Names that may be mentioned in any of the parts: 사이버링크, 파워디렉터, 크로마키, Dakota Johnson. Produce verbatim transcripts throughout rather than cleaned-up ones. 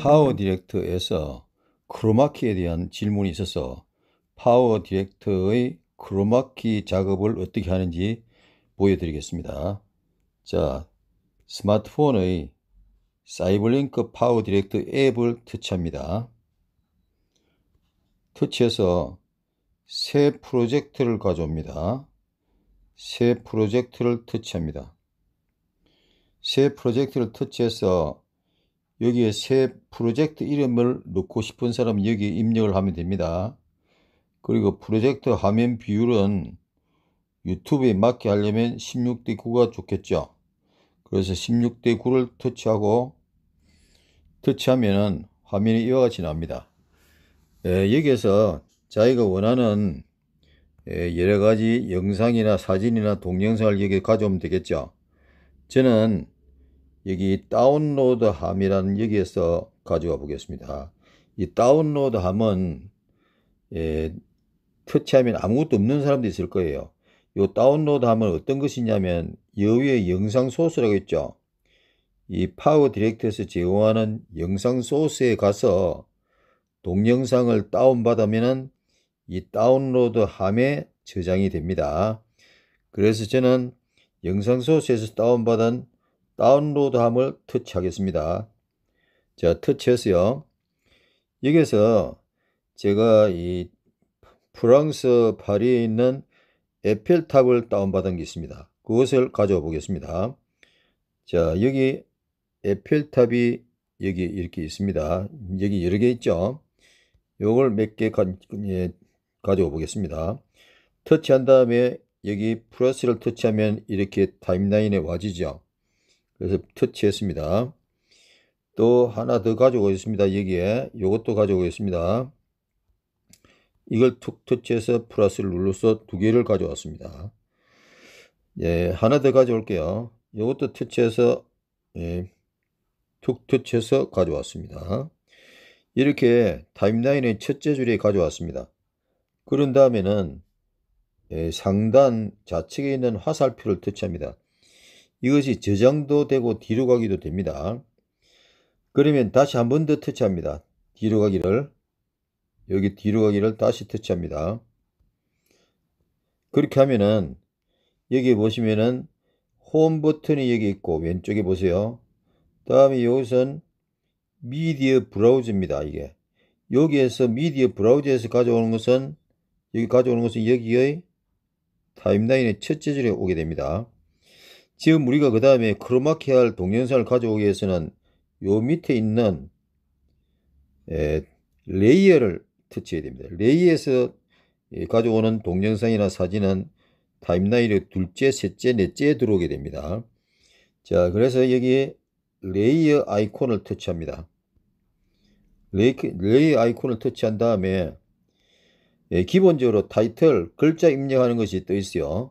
파워디렉터에서 크로마키에 대한 질문이 있어서 파워디렉터의 크로마키 작업을 어떻게 하는지 보여드리겠습니다. 자, 스마트폰의 사이버링크 파워디렉터 앱을 터치합니다. 터치해서 새 프로젝트를 가져옵니다. 새 프로젝트를 터치합니다. 새 프로젝트를 터치해서 여기에 새 프로젝트 이름을 넣고 싶은 사람은 여기 입력을 하면 됩니다. 그리고 프로젝트 화면 비율은 유튜브에 맞게 하려면 십육 대 구가 좋겠죠. 그래서 십육 대 구를 터치하고 터치하면 화면이 이와 같이 나옵니다. 예, 여기에서 자기가 원하는 예, 여러가지 영상이나 사진이나 동영상을 여기 가져오면 되겠죠. 저는 여기 다운로드함이라는 여기에서 가져와 보겠습니다. 이 다운로드함은 예, 터치하면 아무것도 없는 사람도 있을 거예요. 이 다운로드함은 어떤 것이냐면 여기에 영상 소스라고 있죠. 이 파워디렉터에서 제공하는 영상 소스에 가서 동영상을 다운받으면 이 다운로드함에 저장이 됩니다. 그래서 저는 영상 소스에서 다운받은 다운로드함을 터치하겠습니다. 자, 터치해서요. 여기서 제가 이 프랑스 파리에 있는 에펠탑을 다운받은 게 있습니다. 그것을 가져와 보겠습니다. 자, 여기 에펠탑이 여기 이렇게 있습니다. 여기 여러 개 있죠. 요걸 몇 개 예, 가져와 보겠습니다. 터치한 다음에 여기 플러스를 터치하면 이렇게 타임라인에 와지죠. 그래서 터치했습니다. 또 하나 더 가져오고 있습니다. 여기에 이것도 가져오고 있습니다. 이걸 툭 터치해서 플러스를 눌러서 두 개를 가져왔습니다. 예, 하나 더 가져올게요. 이것도 터치해서 예, 툭 터치해서 가져왔습니다. 이렇게 타임라인의 첫째 줄에 가져왔습니다. 그런 다음에는 예, 상단 좌측에 있는 화살표를 터치합니다. 이것이 저장도 되고 뒤로 가기도 됩니다. 그러면 다시 한 번 더 터치합니다. 뒤로 가기를 여기 뒤로 가기를 다시 터치합니다. 그렇게 하면은 여기 보시면은 홈 버튼이 여기 있고 왼쪽에 보세요. 다음에 여기선 미디어 브라우저입니다. 이게 여기에서 미디어 브라우저에서 가져오는 것은 여기 가져오는 것은 여기의 타임라인의 첫째 줄에 오게 됩니다. 지금 우리가 그 다음에 크로마키 할 동영상을 가져오기 위해서는 요 밑에 있는 에, 레이어를 터치해야 됩니다. 레이어에서 가져오는 동영상이나 사진은 타임라인의 둘째, 셋째, 넷째에 들어오게 됩니다. 자, 그래서 여기에 레이어 아이콘을 터치합니다. 레이, 레이어 아이콘을 터치한 다음에 예, 기본적으로 타이틀, 글자 입력하는 것이 떠 있어요.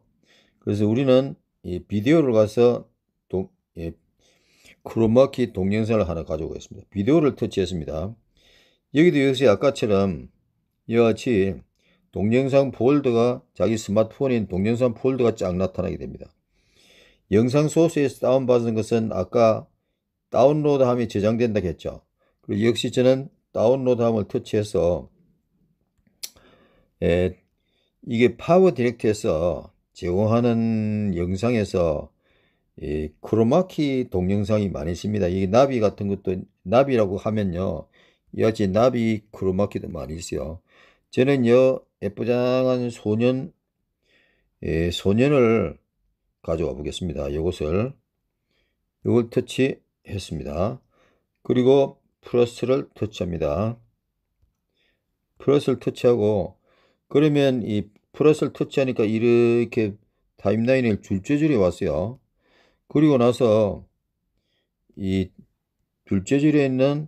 그래서 우리는 이 비디오를 가서 동, 예, 크로마키 동영상을 하나 가져오겠습니다. 비디오를 터치했습니다. 여기도 역시 아까처럼 이와 같이 동영상 폴더가 자기 스마트폰인 동영상 폴더가 쫙 나타나게 됩니다. 영상 소스에서 다운받은 것은 아까 다운로드함이 저장된다고 했죠. 그리고 역시 저는 다운로드함을 터치해서 예, 이게 파워디렉터에서 제공하는 영상에서 이 크로마키 동영상이 많이 있습니다. 이 나비 같은 것도 나비라고 하면요. 이와 같이 나비 크로마키도 많이 있어요. 저는요 예쁘장한 소년 예, 소년을 가져와 보겠습니다. 요것을 요걸 터치했습니다. 그리고 플러스를 터치합니다. 플러스를 터치하고 그러면 이 플러스를 터치하니까 이렇게 타임라인을 줄째 줄이 왔어요. 그리고 나서 이 둘째 줄에 있는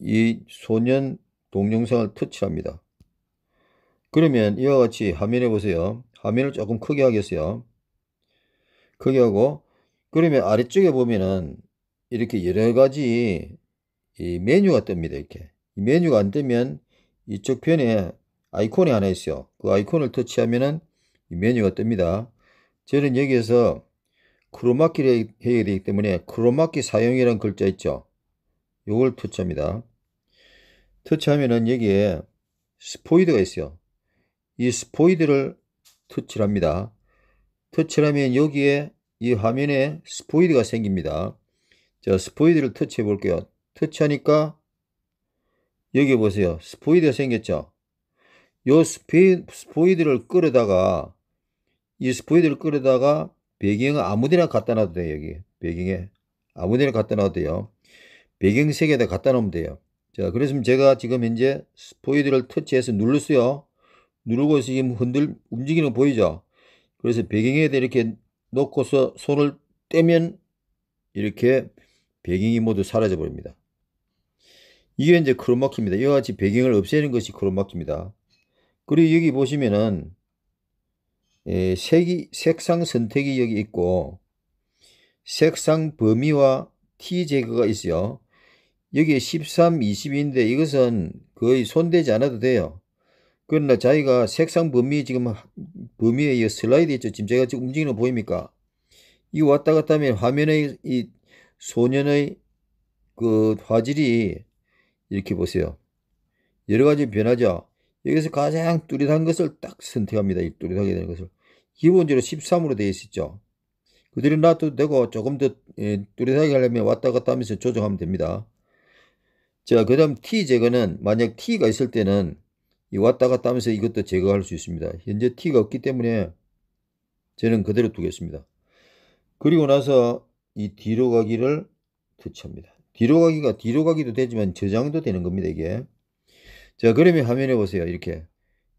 이 소년 동영상을 터치합니다. 그러면 이와 같이 화면에 보세요. 화면을 조금 크게 하겠어요. 크게 하고 그러면 아래쪽에 보면은 이렇게 여러 가지 이 메뉴가 뜹니다. 이렇게 이 메뉴가 안 뜨면 이쪽 편에 아이콘이 하나 있어요. 그 아이콘을 터치하면은 이 메뉴가 뜹니다. 저는 여기에서 크로마키를 해야 되기 때문에 크로마키 사용이라는 글자 있죠. 요걸 터치합니다. 터치하면은 여기에 스포이드가 있어요. 이 스포이드를 터치를 합니다. 터치를 하면 여기에 이 화면에 스포이드가 생깁니다. 자, 스포이드를 터치해 볼게요. 터치하니까 여기 보세요. 스포이드가 생겼죠. 요 스피, 스포이드를 끌어다가 이 스포이드를 끌어다가 배경을 아무데나 갖다 놔도 돼요. 여기 배경에 아무데나 갖다 놔도 돼요. 배경색에다 갖다 놓으면 돼요. 자, 그래서 제가 지금 현재 스포이드를 터치해서 눌렀어요. 누르고 지금 흔들 움직이는 거 보이죠? 그래서 배경에다 이렇게 놓고서 손을 떼면 이렇게 배경이 모두 사라져 버립니다. 이게 이제 크로마키입니다. 이와 같이 배경을 없애는 것이 크로마키입니다. 그리고 여기 보시면은 예, 색이, 색상 선택이 여기 있고 색상 범위와 티 제거가 있어요. 여기에 십삼, 이십인데 이것은 거의 손대지 않아도 돼요. 그러나 자기가 색상 범위 지금 범위에 이 슬라이드 있죠. 지금 제가 지금 움직이는 거 보입니까? 이 왔다 갔다 하면 화면의 이 소년의 그 화질이 이렇게 보세요. 여러 가지 변하죠. 여기서 가장 뚜렷한 것을 딱 선택합니다. 이 뚜렷하게 되는 것을. 기본적으로 십삼으로 되어 있죠. 그대로 놔둬도 되고 조금 더 뚜렷하게 하려면 왔다 갔다 하면서 조정하면 됩니다. 자, 그 다음 T 제거는 만약 T가 있을 때는 이 왔다 갔다 하면서 이것도 제거할 수 있습니다. 현재 T가 없기 때문에 저는 그대로 두겠습니다. 그리고 나서 이 뒤로 가기를 터치합니다. 뒤로 가기가 뒤로 가기도 되지만 저장도 되는 겁니다, 이게. 자, 그러면 화면에 보세요. 이렇게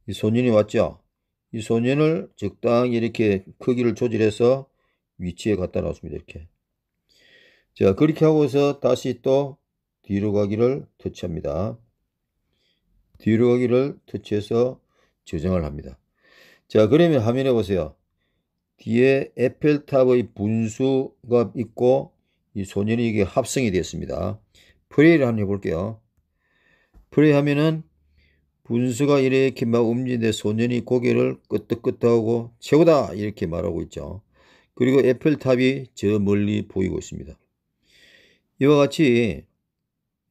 이 소년이 왔죠. 이 소년을 적당히 이렇게 크기를 조절해서 위치에 갖다 놨습니다. 이렇게. 자, 그렇게 하고서 다시 또 뒤로 가기를 터치합니다. 뒤로 가기를 터치해서 저장을 합니다. 자, 그러면 화면에 보세요. 뒤에 에펠탑의 분수가 있고 이 소년이 이게 합성이 되었습니다. 플레이를 한번 해볼게요. 플레이하면은 분수가 이렇게 막 움직이는데 소년이 고개를 끄덕끄덕하고 최고다 이렇게 말하고 있죠. 그리고 에펠탑이 저 멀리 보이고 있습니다. 이와 같이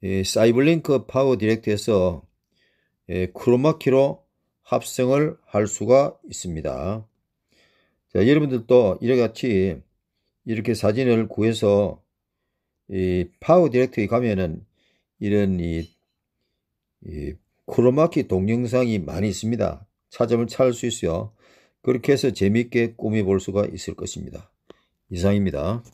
예, 사이버링크 파워디렉터에서 예, 크로마키로 합성을 할 수가 있습니다. 자, 여러분들도 이렇게 이렇게 사진을 구해서 이 파워디렉터에 가면은 이런 이, 이 크로마키 동영상이 많이 있습니다. 찾으면 찾을 수 있어요. 그렇게 해서 재미있게 꾸며볼 수가 있을 것입니다. 이상입니다.